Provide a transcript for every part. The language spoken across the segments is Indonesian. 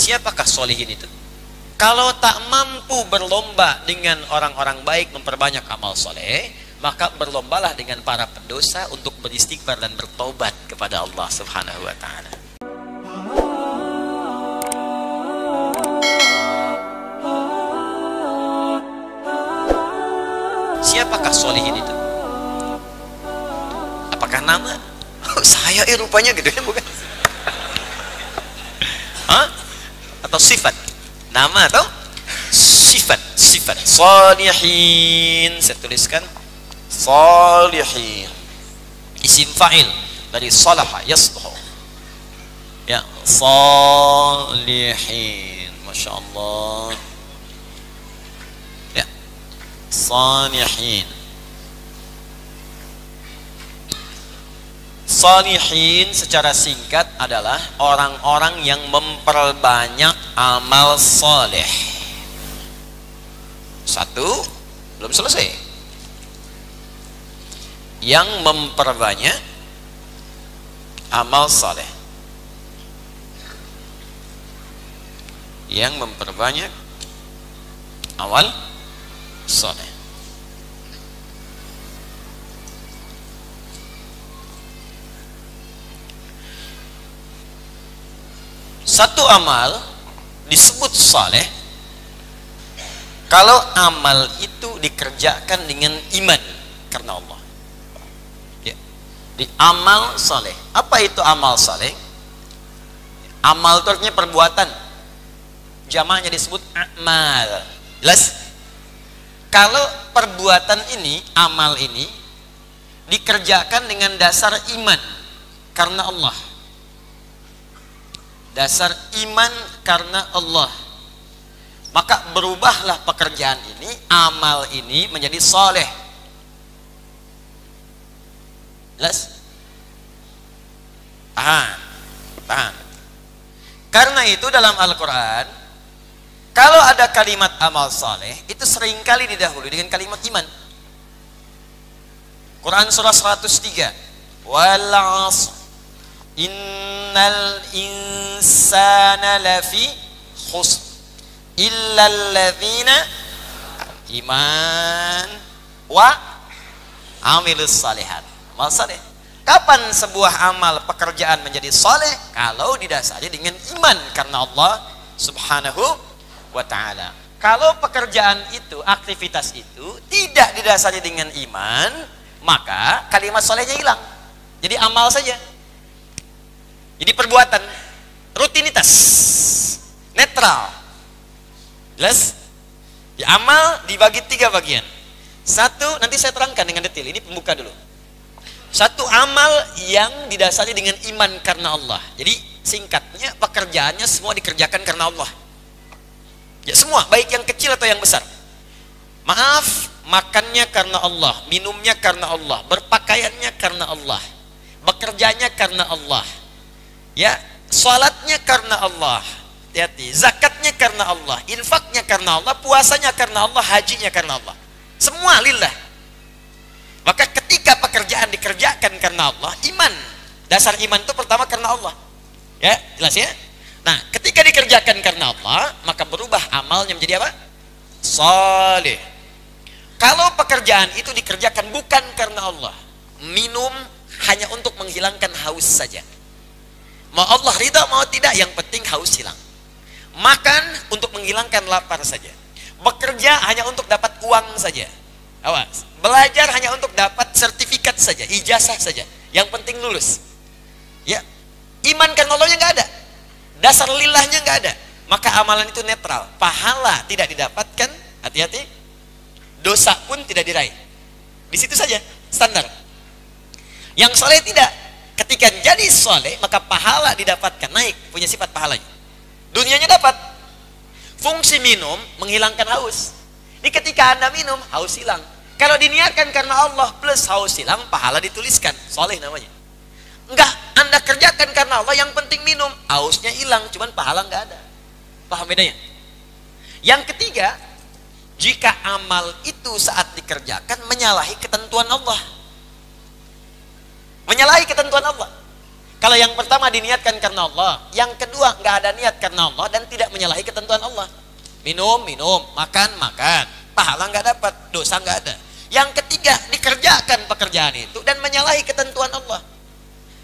Siapakah solihin itu? Kalau tak mampu berlomba dengan orang-orang baik memperbanyak amal soleh, maka berlombalah dengan para pendosa untuk beristighfar dan bertobat kepada Allah Subhanahu wa Ta'ala. Siapakah solihin itu? Apakah nama? Oh, saya rupanya gitu ya, bukan? Hah? Atau sifat? Nama atau sifat? Sifat sholihin, saya tuliskan sholihin, isim fa'il dari shalaha yasluhu ya, sholihin. Masya Allah ya, sholihin. Sholihin secara singkat adalah orang-orang yang memperbanyak amal soleh. Satu, belum selesai. Yang memperbanyak amal soleh. Yang memperbanyak amal soleh. Satu amal disebut saleh kalau amal itu dikerjakan dengan iman karena Allah. Ya. Di amal saleh. Apa itu amal saleh? Amal itu artinya perbuatan. Jamaknya disebut amal. Jelas? Kalau perbuatan ini, amal ini dikerjakan dengan dasar iman karena Allah. Dasar iman karena Allah, maka berubahlah pekerjaan ini, amal ini menjadi soleh. Jelas? Tahan. Karena itu dalam Al-Quran kalau ada kalimat amal soleh itu seringkali didahului dengan kalimat iman. Quran surah 103, wal 'asr innal insana lafi khusr illal ladzina iman wa amilus salihat. Amal saleh. Kapan sebuah amal pekerjaan menjadi saleh? Kalau didasari dengan iman karena Allah Subhanahu wa Ta'ala. Kalau pekerjaan itu, aktivitas itu tidak didasari dengan iman, maka kalimat salehnya hilang. Jadi amal saja. Jadi perbuatan, rutinitas, netral. Jelas? Ya, amal dibagi 3 bagian. Satu, nanti saya terangkan dengan detail, ini pembuka dulu. Satu, amal yang didasari dengan iman karena Allah. Jadi singkatnya, pekerjaannya semua dikerjakan karena Allah. Ya semua, baik yang kecil atau yang besar. Maaf, makannya karena Allah, minumnya karena Allah, berpakaiannya karena Allah, bekerjanya karena Allah. Ya, salatnya karena Allah, hati-hati, zakatnya karena Allah, infaknya karena Allah, puasanya karena Allah, hajinya karena Allah. Semua lillah. Maka ketika pekerjaan dikerjakan karena Allah, iman. Dasar iman itu pertama karena Allah. Ya, jelas ya? Nah, ketika dikerjakan karena Allah, maka berubah amalnya menjadi apa? Saleh. Kalau pekerjaan itu dikerjakan bukan karena Allah, minum hanya untuk menghilangkan haus saja. Mau Allah ridha mau tidak, yang penting haus hilang. Makan untuk menghilangkan lapar saja. Bekerja hanya untuk dapat uang saja. Awas. Belajar hanya untuk dapat sertifikat saja, ijazah saja. Yang penting lulus. Ya. Iman karena Allahnya nggak ada. Dasar lillahnya nggak ada. Maka amalan itu netral. Pahala tidak didapatkan, hati-hati. Dosa pun tidak diraih. Di situ saja standar. Yang soleh tidak. Ketika jadi soleh, maka pahala didapatkan, naik, punya sifat pahalanya. Dunianya dapat. Fungsi minum, menghilangkan haus. Ini ketika Anda minum, haus hilang. Kalau diniatkan karena Allah, plus haus hilang, pahala dituliskan. Soleh namanya. Enggak, Anda kerjakan karena Allah, yang penting minum. Hausnya hilang, cuman pahala enggak ada. Paham bedanya? Yang ketiga, jika amal itu saat dikerjakan, menyalahi ketentuan Allah. Menyalahi ketentuan Allah. Kalau yang pertama diniatkan karena Allah, yang kedua nggak ada niat karena Allah dan tidak menyalahi ketentuan Allah. Minum, minum, makan, makan, pahala nggak dapat, dosa nggak ada. Yang ketiga dikerjakan pekerjaan itu dan menyalahi ketentuan Allah.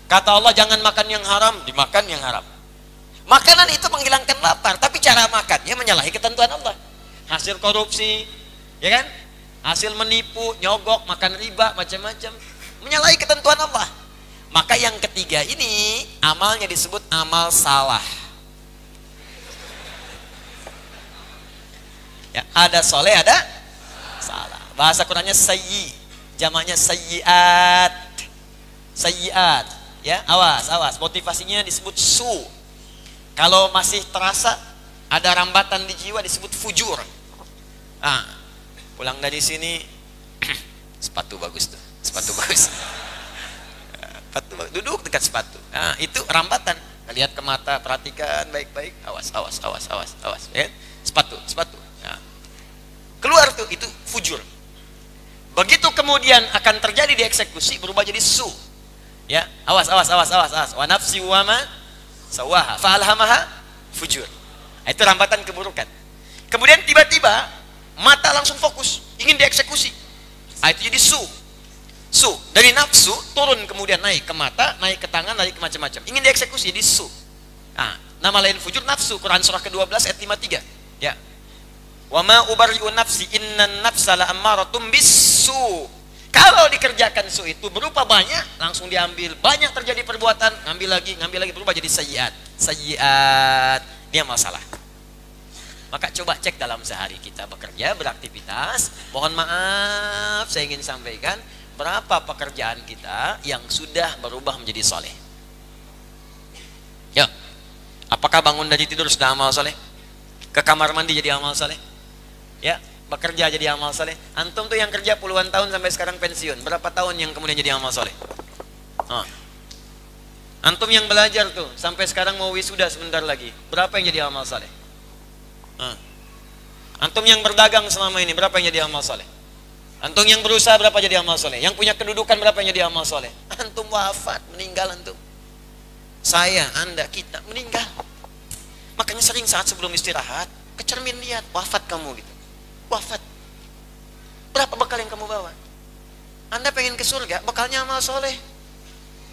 Kata Allah jangan makan yang haram, dimakan yang haram. Makanan itu menghilangkan lapar, tapi cara makannya menyalahi ketentuan Allah. Hasil korupsi, ya kan? Hasil menipu, nyogok, makan riba, macam-macam, menyalahi ketentuan Allah. Maka yang ketiga ini amalnya disebut amal salah. Ya, ada soleh, ada salah. Bahasa Qurannya sayyi, jamaknya sayyiat, sayyiat. Ya, awas, awas. Motivasinya disebut su. Kalau masih terasa ada rambatan di jiwa disebut fujur. Ah, pulang dari sini sepatu bagus tuh, sepatu bagus. Duduk dekat sepatu, nah, itu rambatan. Lihat ke mata, perhatikan baik-baik, awas, awas, awas, awas, awas. Ya? Sepatu, sepatu. Nah. Keluar tuh, itu fujur. Begitu kemudian akan terjadi dieksekusi berubah jadi su. Ya, awas, awas, awas, awas, awas. Wa nafsi wa ma sawaha fa'alhamaha fujur. Nah, itu rambatan keburukan. Kemudian tiba-tiba mata langsung fokus, ingin dieksekusi. Nah, itu jadi su. Su, dari nafsu turun kemudian naik ke mata, naik ke tangan, naik ke macam-macam. Ingin dieksekusi di su. Nah, nama lain fujur nafsu, Quran surah ke-12 ayat 53. Ya. Wa ma ubari'u nafsi innan nafsa la'amaratum bisu. Kalau dikerjakan su itu berupa banyak, langsung diambil. Banyak terjadi perbuatan, ngambil lagi berubah jadi sayyiat. Sayyiat, dia masalah. Maka coba cek dalam sehari kita bekerja, beraktivitas. Mohon maaf, saya ingin sampaikan berapa pekerjaan kita yang sudah berubah menjadi soleh? Ya, apakah bangun dari tidur sudah amal soleh? Ke kamar mandi jadi amal soleh? Ya, bekerja jadi amal soleh. Antum tuh yang kerja puluhan tahun sampai sekarang pensiun, berapa tahun yang kemudian jadi amal soleh? Oh. Antum yang belajar tuh sampai sekarang mau wisuda sebentar lagi, berapa yang jadi amal soleh? Oh. Antum yang berdagang selama ini, berapa yang jadi amal soleh? Antum yang berusaha berapa jadi amal soleh? Yang punya kedudukan berapa yang jadi amal soleh? Antum wafat, meninggal antum. Saya, anda, kita meninggal. Makanya sering saat sebelum istirahat, ke cermin lihat, wafat kamu gitu. Wafat. Berapa bekal yang kamu bawa? Anda pengen ke surga, bekalnya amal soleh.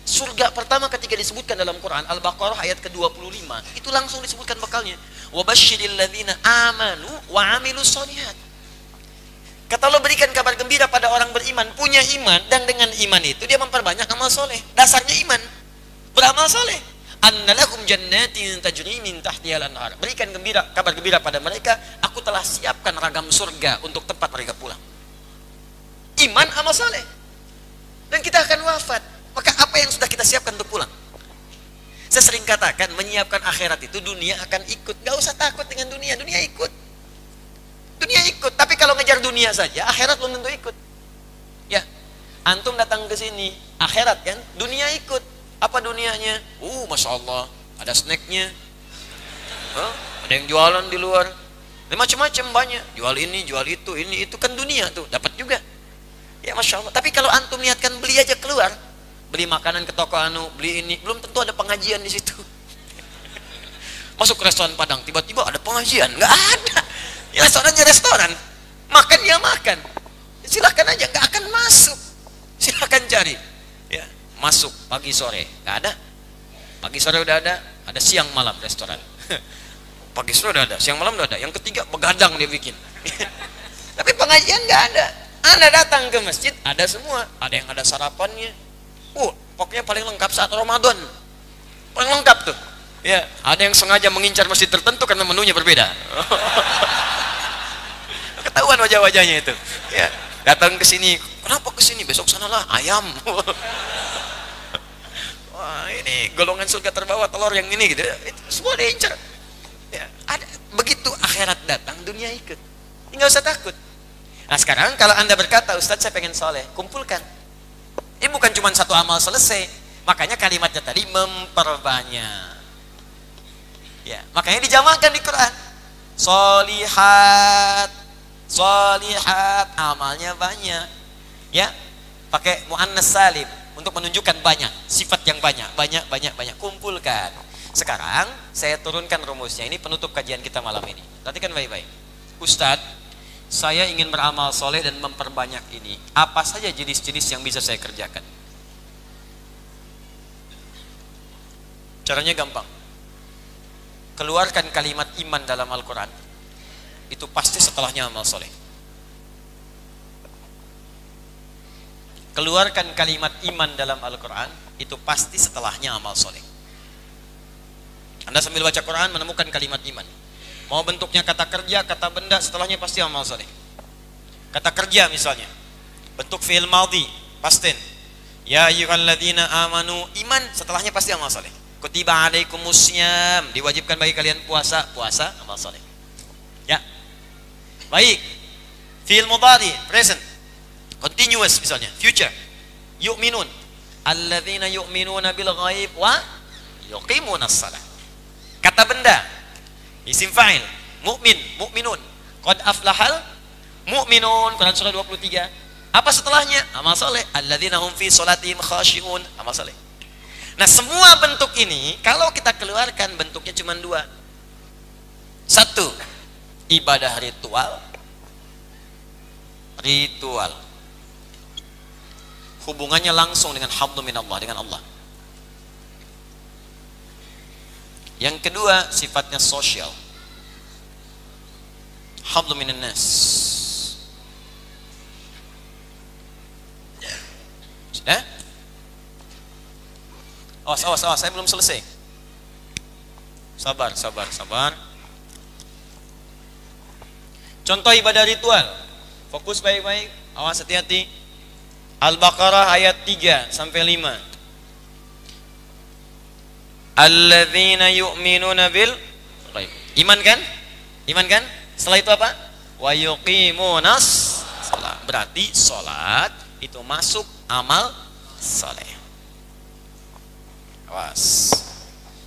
Surga pertama ketika disebutkan dalam Quran Al-Baqarah ayat ke-25, itu langsung disebutkan bekalnya. Wabasyiril ladzina amanu wa amilus sholihat. Kata Allah berikan kabar gembira pada orang beriman, punya iman, dan dengan iman itu dia memperbanyak amal soleh. Dasarnya iman, beramal soleh. Annalakum jannatin tajri min tahtihal anhar. Berikan gembira, kabar gembira pada mereka, aku telah siapkan ragam surga untuk tempat mereka pulang. Iman, amal soleh. Dan kita akan wafat. Maka apa yang sudah kita siapkan untuk pulang? Saya sering katakan, menyiapkan akhirat itu dunia akan ikut. Gak usah takut dengan dunia, dunia ikut. Dunia ikut, tapi kalau ngejar dunia saja, akhirat belum tentu ikut. Ya, antum datang ke sini, akhirat kan, dunia ikut. Apa dunianya? Masya Allah, ada snacknya, ada yang jualan di luar, macam-macam banyak. Jual ini, jual itu, ini itu kan dunia tuh, dapat juga. Ya masya Allah. Tapi kalau antum niatkan beli aja keluar, beli makanan ke toko anu, beli ini, belum tentu ada pengajian di situ. Masuk ke restoran Padang, tiba-tiba ada pengajian, nggak ada. Ya, restoran, makan ya makan, silahkan aja, nggak akan masuk. Silahkan cari, ya masuk pagi sore nggak ada, pagi sore udah ada siang malam restoran, pagi sore udah ada, siang malam udah ada, yang ketiga begadang dia bikin. Tapi pengajian nggak ada. Anda datang ke masjid ada semua, ada yang ada sarapannya, pokoknya paling lengkap saat Ramadan, paling lengkap tuh. Ya, ada yang sengaja mengincar masjid tertentu karena menunya berbeda. Ketahuan wajah-wajahnya itu. Ya, datang ke sini, kenapa ke sini? Besok sanalah ayam. Wah, ini golongan surga terbawah telur yang ini gitu. Itu semua diincar. Ya, ada begitu akhirat datang dunia ikut. Enggak usah takut. Nah, sekarang kalau Anda berkata, "Ustaz, saya pengen soleh," kumpulkan. Ini bukan cuma satu amal selesai. Makanya kalimatnya tadi memperbanyak. Ya, makanya dijamakan di Quran sholihat, sholihat, amalnya banyak. Ya, pakai muannas salim, untuk menunjukkan banyak, sifat yang banyak. Kumpulkan. Sekarang saya turunkan rumusnya, ini penutup kajian kita malam ini. Perhatikan baik-baik. Ustadz, saya ingin beramal soleh dan memperbanyak ini. Apa saja jenis-jenis yang bisa saya kerjakan? Caranya gampang. Keluarkan kalimat iman dalam Al-Quran. Itu pasti setelahnya amal soleh. Keluarkan kalimat iman dalam Al-Quran. Itu pasti setelahnya amal soleh. Anda sambil baca Quran menemukan kalimat iman. Mau bentuknya kata kerja, kata benda, setelahnya pasti amal soleh. Kata kerja misalnya, bentuk fi'il madhi, pastin. Ya ayyuhalladzina amanu, iman, setelahnya pasti amal soleh. Kutiba alaikumus syiyam, diwajibkan bagi kalian puasa, puasa amal soleh. Ya. Baik. Fi'il mudhari, present. Continuous misalnya, future. Yu'minun. Alladzina yu'minuna bil ghaib wa yuqimunas shalah. Kata benda, isim fa'il, mu'min, mu'minun. Qad aflahal mu'minun, Quran surah 23. Apa setelahnya? Amal soleh. Alladzina hum fi sholatihim khashi'un, amal soleh. Nah, semua bentuk ini kalau kita keluarkan bentuknya cuma dua. Satu, ibadah ritual. Ritual hubungannya langsung dengan hablum minallah, dengan Allah. Yang kedua, sifatnya sosial. Hablum minan nas. Sudah? Awas, saya belum selesai. Sabar. Contoh ibadah ritual. Fokus baik-baik, awas hati-hati. Al-Baqarah ayat 3-5. Alladzina yu'minuna bil ghaib. Iman kan? Iman kan? Setelah itu apa? Wa yuqimunas shalah. Berarti salat itu masuk amal saleh. Awas.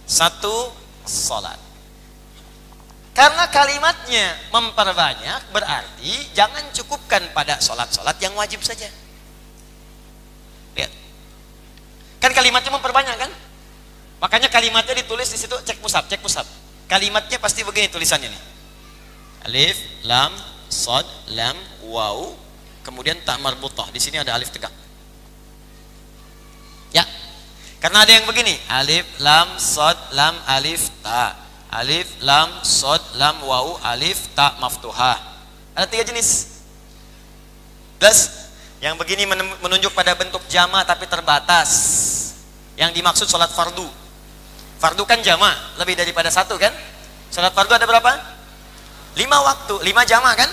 Satu, salat. Karena kalimatnya memperbanyak, berarti jangan cukupkan pada salat-salat yang wajib saja. Lihat. Kan kalimatnya memperbanyak kan? Makanya kalimatnya ditulis di situ, cek musab. Kalimatnya pasti begini tulisannya nih. Alif, lam, shad, lam, waw, kemudian ta marbutah. Di sini ada alif tegak. Ya. Karena ada yang begini, alif, lam, shad, lam, alif, ta. Alif, lam, shad, lam, waw, alif, ta maftuhah. Ada tiga jenis. Plus yang begini menunjuk pada bentuk jama tapi terbatas. Yang dimaksud salat fardu. Fardu kan jama, lebih daripada satu kan? Salat fardu ada berapa? 5 waktu, 5 jama kan?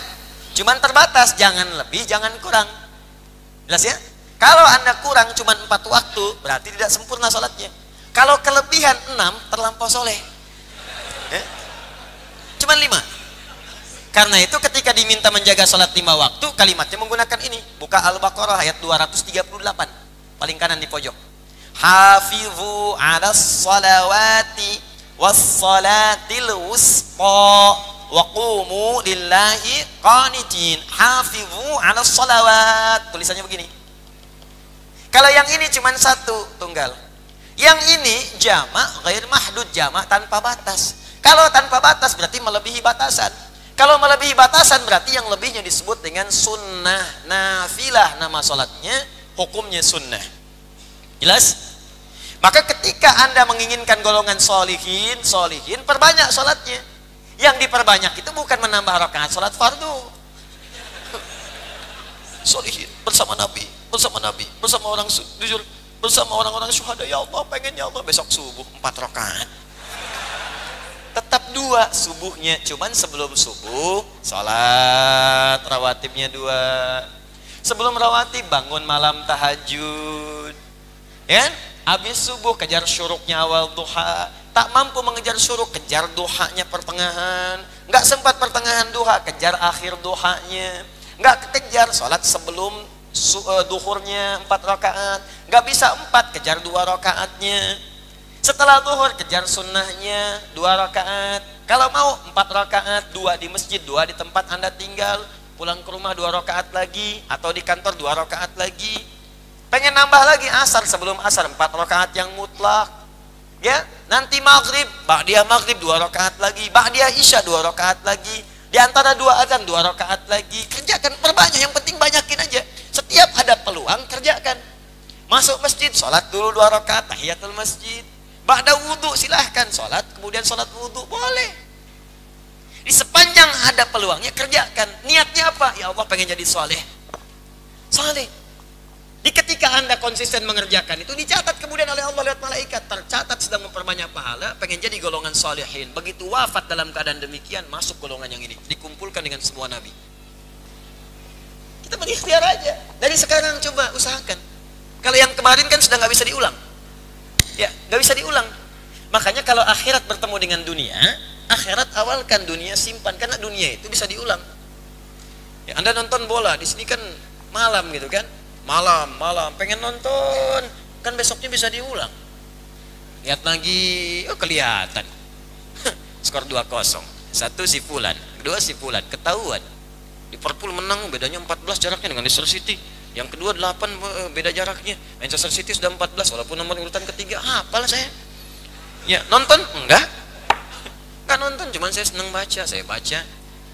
Cuman terbatas, jangan lebih, jangan kurang. Jelas ya? Kalau Anda kurang cuman 4 waktu, berarti tidak sempurna salatnya. Kalau kelebihan 6, terlampau soleh. Eh? Cuman 5. Karena itu ketika diminta menjaga salat 5 waktu, kalimatnya menggunakan ini. Buka Al-Baqarah ayat 238, paling kanan di pojok. Hafizu 'alas shalawati was-salatil wusta wa qumu lillahi qanitin. Hafizu 'alas shalawat. Tulisannya begini. Kalau yang ini cuma satu tunggal. Yang ini jamak ghair mahdud, jamak tanpa batas. Kalau tanpa batas berarti melebihi batasan. Kalau melebihi batasan berarti yang lebihnya disebut dengan sunnah. Nafilah nama salatnya, hukumnya sunnah. Jelas? Maka ketika Anda menginginkan golongan solihin, perbanyak sholatnya. Yang diperbanyak itu bukan menambah rakaat sholat fardu. Solihin, bersama Nabi, bersama orang jujur, bersama orang-orang syuhada. Ya Allah, pengen ya Allah. Besok subuh 4 rakaat. Tetap 2 subuhnya. Cuman sebelum subuh, sholat rawatibnya 2. Sebelum rawatib, bangun malam tahajud. Ya, habis subuh kejar syuruknya awal duha, tak mampu mengejar syuruk, kejar duhanya pertengahan, nggak sempat pertengahan duha, kejar akhir duhanya, nggak kejar sholat sebelum duhurnya 4 rakaat, nggak bisa 4, kejar 2 rakaatnya, setelah duhur kejar sunnahnya 2 rakaat, kalau mau 4 rakaat, 2 di masjid, 2 di tempat Anda tinggal, pulang ke rumah 2 rakaat lagi, atau di kantor 2 rakaat lagi. Pengen nambah lagi asar sebelum asar 4 rakaat yang mutlak. Ya, nanti maghrib, ba'diyah maghrib 2 rakaat lagi, ba'diyah isya 2 rakaat lagi, di antara 2 azan 2 rakaat lagi. Kerjakan, perbanyak, yang penting banyakin aja. Setiap ada peluang kerjakan. Masuk masjid, sholat dulu 2 rakaat tahiyatul masjid. Ba'da wudu silahkan sholat, kemudian sholat wudu boleh. Di sepanjang ada peluangnya kerjakan. Niatnya apa? Ya Allah, pengen jadi soleh. Soleh. Di ketika Anda konsisten mengerjakan itu, dicatat kemudian oleh Allah lewat malaikat, tercatat sedang memperbanyak pahala, pengen jadi golongan solehin. Begitu wafat dalam keadaan demikian, masuk golongan yang ini, dikumpulkan dengan semua nabi. Kita berikhtiar aja. Dari sekarang coba usahakan. Kalau yang kemarin kan sudah nggak bisa diulang. Ya, nggak bisa diulang. Makanya kalau akhirat bertemu dengan dunia, akhirat awalkan, dunia simpan, karena dunia itu bisa diulang. Ya, Anda nonton bola di sini kan malam gitu kan? Malam pengen nonton, kan besoknya bisa diulang, lihat lagi, oh kelihatan skor 2-0, satu si Fulan, kedua si Fulan, ketahuan Liverpool menang, bedanya 14 jaraknya dengan Leicester City, yang kedua 8 beda jaraknya, Manchester City sudah 14 walaupun nomor urutan ketiga, apalah saya ya. Nonton? enggak nonton, cuman saya seneng baca, saya baca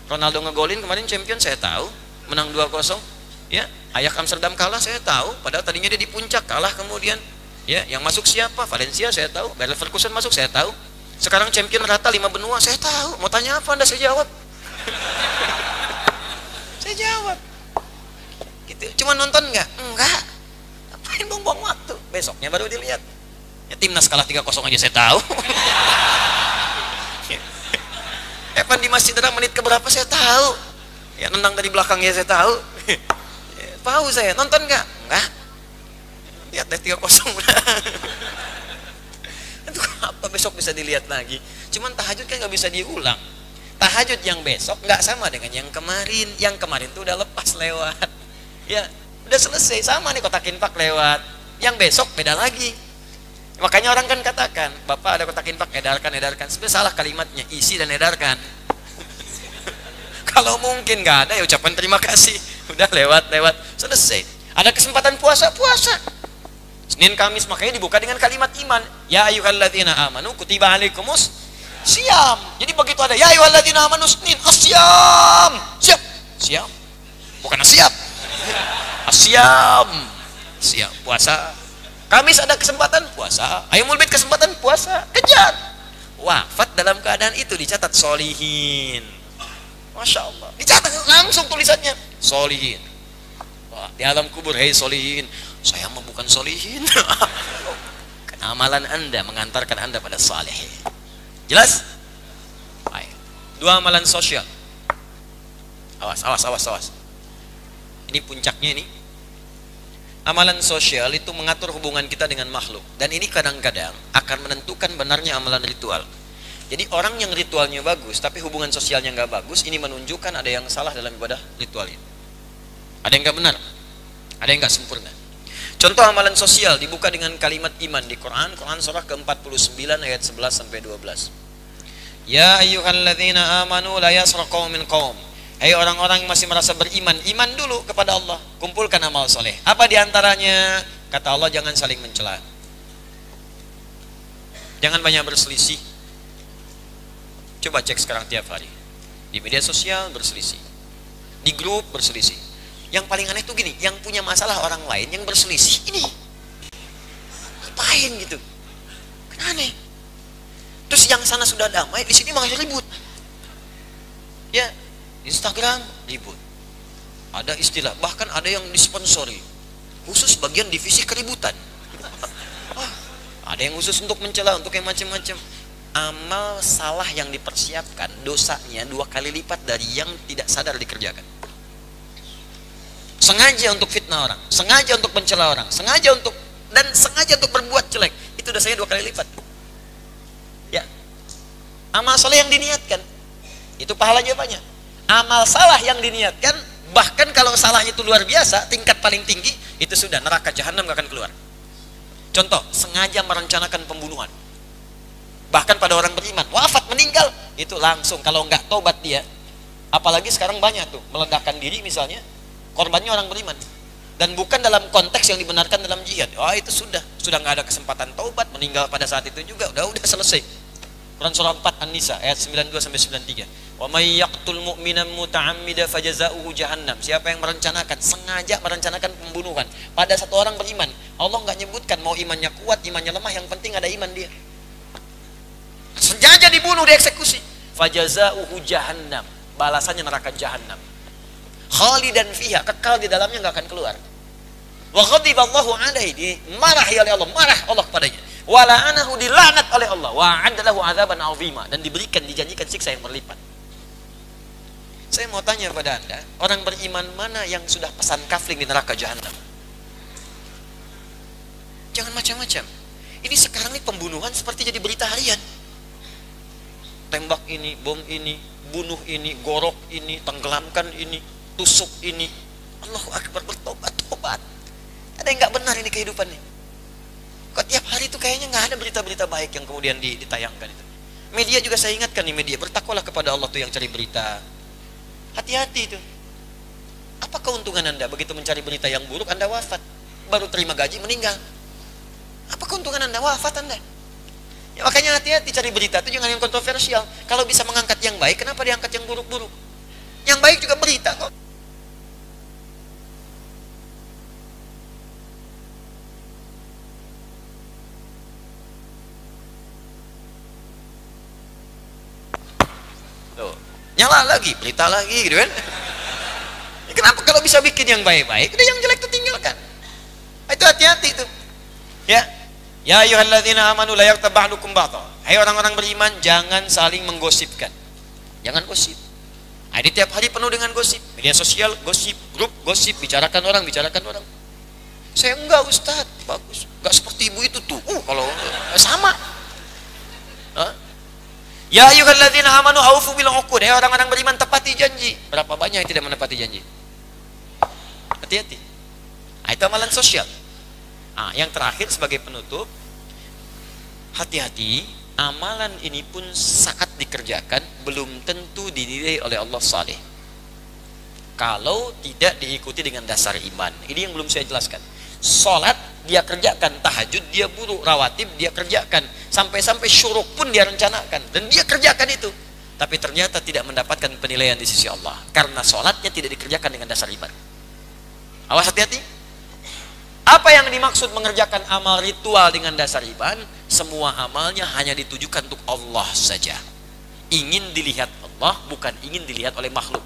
Ronaldo ngegolin kemarin champion, saya tahu menang 2-0. Ya, Ajax Amsterdam kalah, saya tahu, padahal tadinya dia di puncak, kalah kemudian. Ya, yang masuk siapa? Valencia, saya tahu. Bayer Leverkusen masuk, saya tahu. Sekarang champion rata 5 benua, saya tahu. Mau tanya apa Anda, saya jawab. Saya jawab. Gitu. Cuma nonton nggak? Enggak. Ngapain buang-buang waktu? Besoknya baru dilihat. Ya, timnas kalah 3-0 aja saya tahu. Evan Dimas cedera menit keberapa saya tahu. Ya, nendang dari belakangnya saya tahu. Tahu saya, nonton nggak? Enggak. Lihat deh 3-0. Itu apa besok bisa dilihat lagi? Cuman tahajud kan nggak bisa diulang. Tahajud yang besok nggak sama dengan yang kemarin. Yang kemarin tuh udah lepas lewat. Ya, udah selesai, sama nih kotak infak lewat. Yang besok beda lagi. Makanya orang kan katakan, Bapak ada kotak infak, edarkan. Sebenarnya salah kalimatnya, isi dan edarkan. Kalau mungkin nggak ada ya ucapan terima kasih. Udah lewat, selesai. Ada kesempatan puasa. Senin Kamis makanya dibuka dengan kalimat iman. Ya ayyuhalladzina amanu kutiba alaikumus syiyam. Jadi begitu ada ya ayyuhalladzina amanu Senin asyam. Siap. Bukan siap. Asyam. Siap puasa. Kamis ada kesempatan puasa. Ayyamul Bid kesempatan puasa. Kejar. Wafat dalam keadaan itu dicatat solihin. Masya Allah, dicatat langsung tulisannya solihin. Wah, di alam kubur, hei solihin, saya mah bukan solihin. Karena amalan Anda mengantarkan Anda pada saleh. Jelas? Baik. 2 amalan sosial. Awas. Ini puncaknya ini. Amalan sosial itu mengatur hubungan kita dengan makhluk. Dan ini kadang-kadang akan menentukan benarnya amalan ritual. Jadi orang yang ritualnya bagus tapi hubungan sosialnya nggak bagus, ini menunjukkan ada yang salah dalam ibadah ritual ini. Ada yang nggak benar, ada yang nggak sempurna. Contoh amalan sosial dibuka dengan kalimat iman di Quran surah ke-49 ayat 11-12. Ya ayyuhalladzina amanu la yasra qaumin qaum. Hai orang-orang yang masih merasa beriman, iman dulu kepada Allah, kumpulkan amal soleh. Apa diantaranya? Kata Allah, jangan saling mencela, jangan banyak berselisih. Coba cek sekarang tiap hari di media sosial berselisih, di grup berselisih. Yang paling aneh tuh gini, yang punya masalah orang lain yang berselisih ini, ngapain gitu? Kan aneh. Terus yang sana sudah damai, di sini malah ribut. Ya, Instagram ribut. Ada istilah, bahkan ada yang disponsori khusus bagian divisi keributan. Ada yang khusus untuk mencela, untuk yang macam-macam. Amal salah yang dipersiapkan dosanya 2 kali lipat dari yang tidak sadar dikerjakan. Sengaja untuk fitnah orang, sengaja untuk mencela orang, sengaja untuk berbuat jelek, itu dosanya 2 kali lipat. Ya, amal soleh yang diniatkan itu pahalanya banyak. Amal salah yang diniatkan, bahkan kalau salahnya itu luar biasa, tingkat paling tinggi, itu sudah neraka jahanam gak akan keluar. Contoh, sengaja merencanakan pembunuhan, bahkan pada orang beriman, wafat meninggal, itu langsung kalau nggak tobat dia. Apalagi sekarang banyak tuh meledakkan diri, misalnya korbannya orang beriman, dan bukan dalam konteks yang dibenarkan dalam jihad. Wah, itu sudah nggak ada kesempatan taubat, meninggal pada saat itu juga udah selesai. Quran surah 4 An-Nisa ayat 92 sampai 93. Wa may yaqtul mu'mina muta'ammida fajaza'uhu jahannam. Siapa yang merencanakan, sengaja merencanakan pembunuhan pada satu orang beriman. Allah nggak nyebutkan mau imannya kuat, imannya lemah, yang penting ada iman dia. Sengaja dibunuh, dieksekusi. Fajaza'uhu jahannam. Balasannya neraka jahannam. Khalidan fiha, kekal di dalamnya, nggak akan keluar. Wa ghadiballahu alaihi, dimarahi oleh Allah, marah Allah kepadanya. Wa la'anahu, dilaknat oleh Allah. Wa 'addalahu 'adzaban 'azima, dan dijanjikan siksa yang berlipat. Saya mau tanya pada Anda, orang beriman mana yang sudah pesan kafling di neraka jahanam? Jangan macam-macam. Ini sekarang ini pembunuhan seperti jadi berita harian. Tembak ini, bom ini, bunuh ini, gorok ini, tenggelamkan ini, tusuk ini. Allahu Akbar, bertobat. Ada yang nggak benar ini kehidupan nih. Kok tiap hari itu kayaknya nggak ada berita-berita baik yang kemudian ditayangkan itu. Media juga saya ingatkan nih, media, bertakwalah kepada Allah tuh yang cari berita. Hati-hati itu. Apa keuntungan Anda begitu mencari berita yang buruk? Anda wafat, baru terima gaji meninggal. Apa keuntungan Anda wafat Anda? Ya, makanya hati-hati cari berita itu, jangan yang kontroversial. Kalau bisa mengangkat yang baik, kenapa diangkat yang buruk-buruk? Yang baik juga berita kok. Nyala lagi, berita lagi gitu kan. Kenapa kalau bisa bikin yang baik-baik, udah yang jelek itu tinggalkan. Itu hati-hati itu. Ya. Ya ayyuhalladzina amanu la yaghtaba'lukum ba'dha. Hai orang-orang beriman, jangan saling menggosipkan. Jangan gosip. Ini tiap hari penuh dengan gosip. Media sosial gosip, grup gosip, bicarakan orang. Saya enggak, Ustaz. Bagus. Enggak seperti ibu itu tuh. Kalau sama. Hah? Ya ayyuhalladzina amanu aufu bil 'uqud. Hai orang-orang beriman, tepati janji. Berapa banyak yang tidak menepati janji? Hati-hati. Itu amalan sosial. Yang terakhir sebagai penutup, hati-hati, amalan ini pun saat dikerjakan belum tentu dinilai oleh Allah saleh kalau tidak diikuti dengan dasar iman. Ini yang belum saya jelaskan. Salat dia kerjakan, tahajud dia buru, rawatib dia kerjakan, sampai-sampai syuruk pun dia rencanakan dan dia kerjakan itu, tapi ternyata tidak mendapatkan penilaian di sisi Allah karena salatnya tidak dikerjakan dengan dasar iman. Awas, hati-hati. Apa yang dimaksud mengerjakan amal ritual dengan dasar iman? Semua amalnya hanya ditujukan untuk Allah saja, ingin dilihat Allah, bukan ingin dilihat oleh makhluk.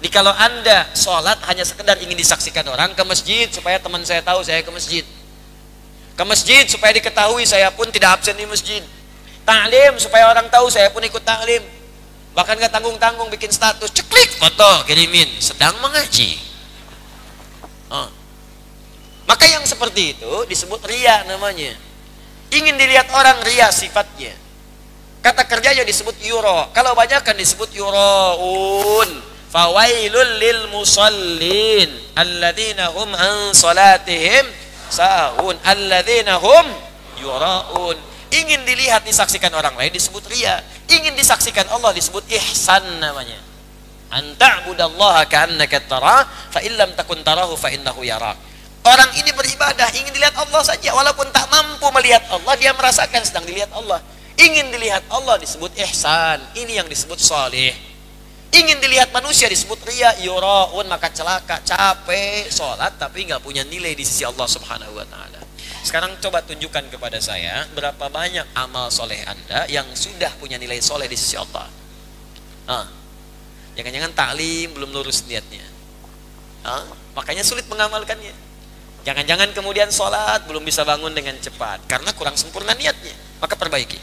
Jadi kalau Anda sholat hanya sekedar ingin disaksikan orang, ke masjid supaya teman saya tahu saya ke masjid, ke masjid supaya diketahui saya pun tidak absen di masjid, taklim supaya orang tahu saya pun ikut taklim, bahkan nggak tanggung-tanggung bikin status, ceklik foto kirimin sedang mengaji. Maka yang seperti itu disebut ria namanya. Ingin dilihat orang, ria sifatnya. Kata kerjanya disebut yuro. Kalau banyak kan disebut yuroun. Fawailul lil musallin alladzina hum an salatihim sahun alladzina hum yuraun. Ingin dilihat, disaksikan orang lain disebut riya. Ingin disaksikan Allah disebut ihsan namanya. Anta'budallaha ka'annaka tarah fa illam takun tarahu fa innahu yarak. Orang ini beribadah ingin dilihat Allah saja, walaupun tak mampu melihat Allah, dia merasakan sedang dilihat Allah. Ingin dilihat Allah disebut ihsan. Ini yang disebut salih. Ingin dilihat manusia disebut ria, yuraun. Maka celaka, capek sholat tapi nggak punya nilai di sisi Allah Subhanahu wa ta'ala. Sekarang coba tunjukkan kepada saya berapa banyak amal soleh Anda yang sudah punya nilai soleh di sisi Allah. Jangan-jangan taklim belum lurus niatnya, makanya sulit mengamalkannya. Jangan-jangan kemudian sholat belum bisa bangun dengan cepat karena kurang sempurna niatnya. Maka perbaiki.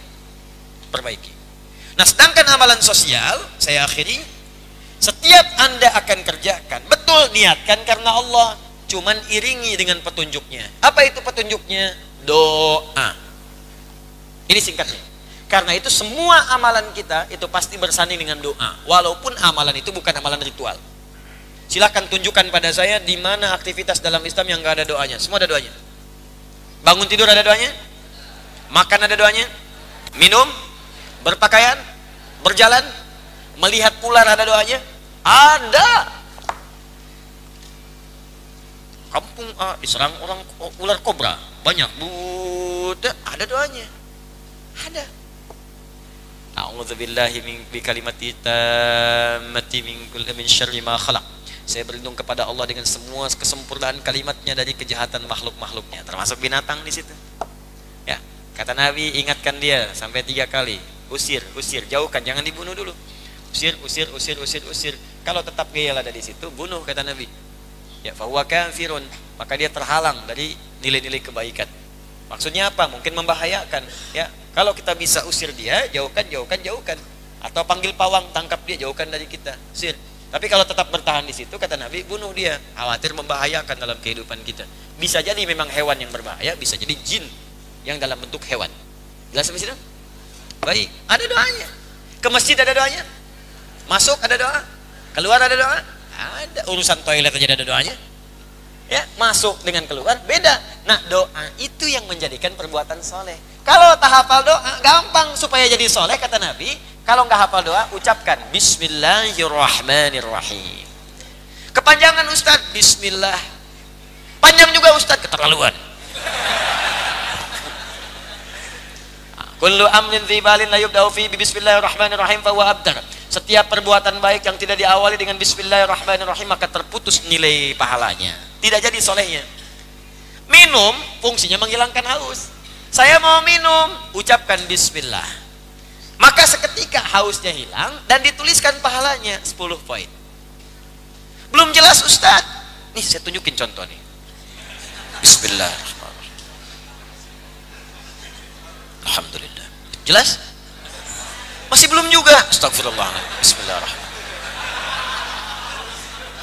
Nah, sedangkan amalan sosial, saya akhiri, setiap Anda akan kerjakan, betul niatkan karena Allah, cuman iringi dengan petunjuknya. Apa itu petunjuknya? Doa. Ini singkatnya. Karena itu semua amalan kita itu pasti bersanding dengan doa, walaupun amalan itu bukan amalan ritual. Silahkan tunjukkan pada saya di mana aktivitas dalam Islam yang gak ada doanya. Semua ada doanya. Bangun tidur ada doanya, makan ada doanya, minum, berpakaian, berjalan, melihat ular ada doanya. Ada. kampung A diserang orang ular kobra banyak, ada doanya, ada. A'udzubillahi bi kalimati tammati min syarri ma khalaq. Saya berlindung kepada Allah dengan semua kesempurnaan kalimatnya dari kejahatan makhluk-makhluknya, termasuk binatang di situ. Ya, kata Nabi, ingatkan dia sampai 3 kali. Usir, usir, jauhkan, jangan dibunuh dulu. Usir, usir, usir, usir, usir. Kalau tetap gila ada di situ, bunuh, kata Nabi. Ya, fahuwa kafirun, maka dia terhalang dari nilai-nilai kebaikan. Maksudnya apa? Mungkin membahayakan. Ya, kalau kita bisa usir dia, jauhkan, jauhkan, jauhkan. Atau panggil pawang, tangkap dia, jauhkan dari kita. Usir. Tapi kalau tetap bertahan di situ, kata Nabi, bunuh dia. Khawatir membahayakan dalam kehidupan kita. Bisa jadi memang hewan yang berbahaya, bisa jadi jin yang dalam bentuk hewan. Jelas sampai sini? Baik. Ada doanya. Ke masjid ada doanya. Masuk ada doa. Keluar ada doa. Ada urusan toilet aja ada doanya. Ya, masuk dengan keluar beda. Nah, doa itu yang menjadikan perbuatan soleh. Kalau tak hafal doa, gampang supaya jadi soleh, kata Nabi. Kalau nggak hafal doa, ucapkan Bismillahirrahmanirrahim. Kepanjangan Ustaz, Bismillah. Panjang juga Ustaz, keterlaluan. Kullu amrin dzibalin la yubda'u fi bismillahirrahmanirrahim fa huwa abtar. Setiap perbuatan baik yang tidak diawali dengan bismillahirrahmanirrahim maka terputus nilai pahalanya. Tidak jadi solehnya. Minum fungsinya menghilangkan haus. Saya mau minum, ucapkan bismillah. Maka seketika hausnya hilang dan dituliskan pahalanya 10 poin. Belum jelas Ustaz. Nih saya tunjukin contoh nih. Bismillah. Alhamdulillah. Jelas? Masih belum juga. Astagfirullah. Bismillahirrahmanirrahim.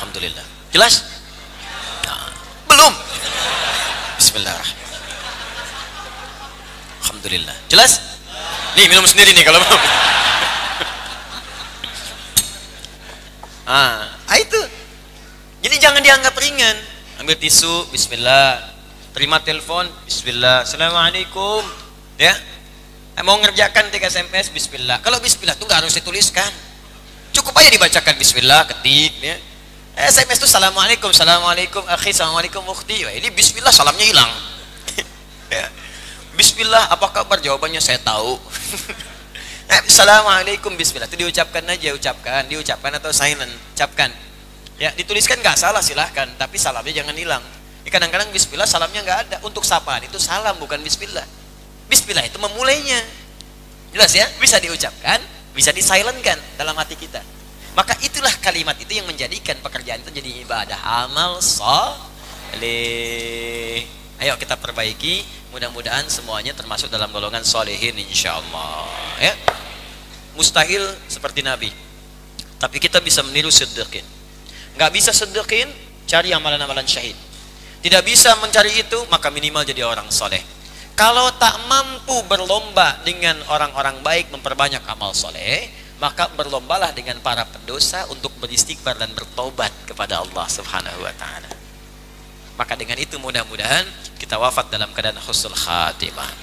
Alhamdulillah. Jelas? Belum. Bismillahirrahmanirrahim. Alhamdulillah. Jelas? Nih minum sendiri nih kalau mau. Itu. Jadi jangan dianggap ringan. Ambil tisu, bismillah. Terima telepon, bismillah. Assalamualaikum. Ya. Mau ngerjakan 3 SMS, bismillah. Kalau bismillah itu nggak harus dituliskan. Cukup aja dibacakan bismillah, ketik ya. SMS itu assalamualaikum, assalamualaikum akhi, assalamualaikum ukhti. Ini bismillah salamnya hilang. Ya. Bismillah apa kabar, jawabannya saya tahu. Assalamualaikum bismillah itu diucapkan aja, diucapkan atau silent, ucapkan. Ya, dituliskan nggak salah silahkan, tapi salamnya jangan hilang. Kadang-kadang bismillah salamnya nggak ada. Untuk sapaan itu salam bukan bismillah. Bismillah itu memulainya. Jelas ya? Bisa diucapkan, bisa disilentkan dalam hati kita. Maka itulah kalimat itu yang menjadikan pekerjaan itu jadi ibadah, amal soleh. Ayo kita perbaiki, mudah-mudahan semuanya termasuk dalam golongan solehin insyaallah. Ya? Mustahil seperti Nabi, tapi kita bisa meniru sedekah. Nggak bisa sedekah, cari amalan-amalan syahid. Tidak bisa mencari itu, maka minimal jadi orang soleh. Kalau tak mampu berlomba dengan orang-orang baik memperbanyak amal soleh, maka berlombalah dengan para pendosa untuk beristighfar dan bertobat kepada Allah Subhanahu wa ta'ala. Maka dengan itu mudah-mudahan kita wafat dalam keadaan husnul khatimah.